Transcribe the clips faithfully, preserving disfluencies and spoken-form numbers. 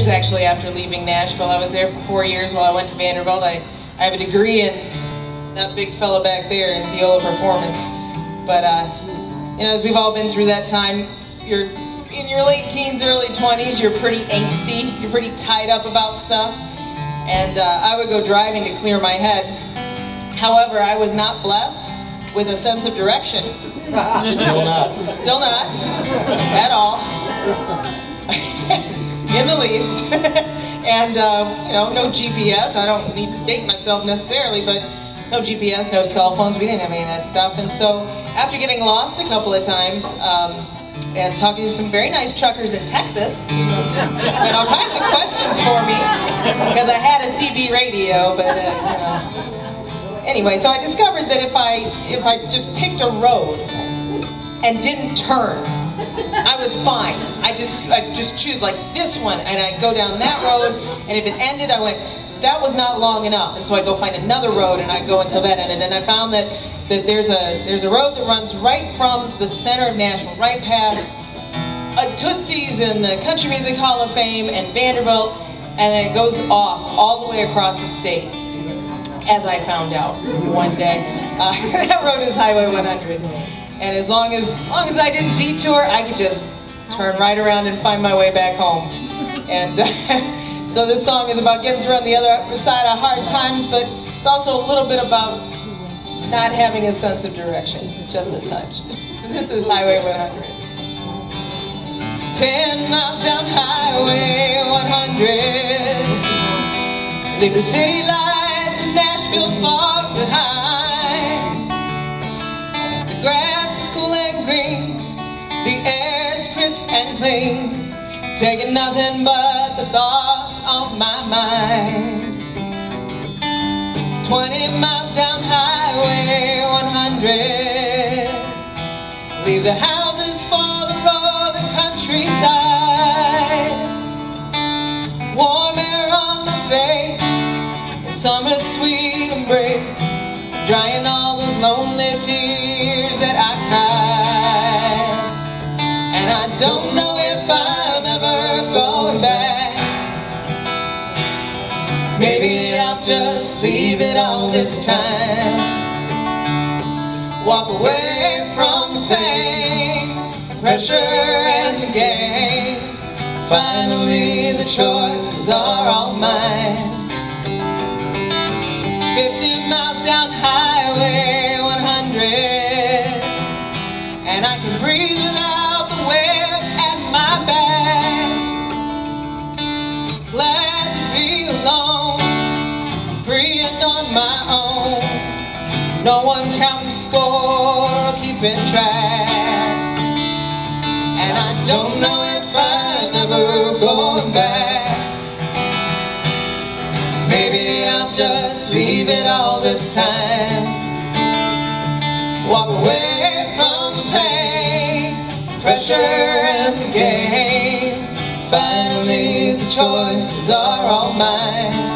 years actually after leaving Nashville. I was there for four years while I went to Vanderbilt. I, I have a degree in that big fella back there in viola performance. But, uh, you know, as we've all been through that time, you're in your late teens, early twenties, you're pretty angsty, you're pretty tied up about stuff. And uh, I would go driving to clear my head. However, I was not blessed with a sense of direction. Still not. Still not. At all. In the least. And, uh, you know, no G P S. I don't need to date myself necessarily, but no G P S, no cell phones. We didn't have any of that stuff. And so, after getting lost a couple of times, um, and talking to some very nice truckers in Texas, and all kinds of questions for me, because I had a C B radio, but, uh, you know. Anyway, so I discovered that if I if I just picked a road and didn't turn, I was fine. I just I just choose like this one, and I go down that road, and if it ended, I went, that was not long enough, and so I go find another road, and I go until that ended. And I found that that there's a there's a road that runs right from the center of Nashville, right past uh, Tootsie's and the Country Music Hall of Fame and Vanderbilt, and then it goes off all the way across the state. As I found out one day, uh, that road is Highway one hundred, and as long as, as long as I didn't detour, I could just turn right around and find my way back home. And uh, so this song is about getting through on the other side of hard times, but it's also a little bit about not having a sense of direction, just a touch. This is Highway one hundred. Ten miles down Highway one hundred, leave the city lights. Nashville far behind. The grass is cool and green, the air is crisp and clean, taking nothing but the thoughts off my mind. Twenty miles down Highway one hundred, leave the houses for the road and countryside. Warm air on my face, summer's sweet embrace, drying all those lonely tears that I cried. And I don't know if I'm ever going back. Maybe I'll just leave it all this time. Walk away from the pain, the pressure and the gain. Finally the choices are all mine. Fifty miles down Highway one hundred, and I can breathe without the wind at my back. Glad to be alone, free and on my own. No one counting score or keeping track. And I don't know if I'm ever going back. Maybe I'll just leave it all this time. Walk away from the pain, pressure and the gain. Finally the choices are all mine.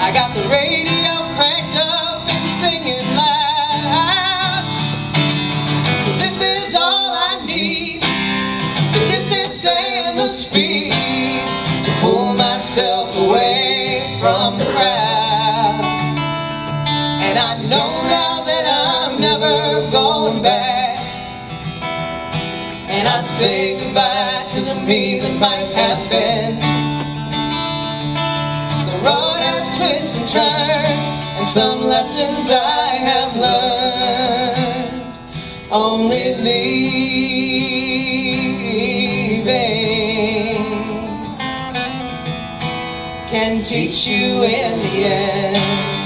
I got the radio cranked up and singing loud, 'cause this is all I need, the distance and the speed, to pull myself away from the crowd. And I know now that I'm never going back. And I say goodbye to the me that might have been. Twists and turns, and some lessons I have learned. Only leaving can teach you in the end.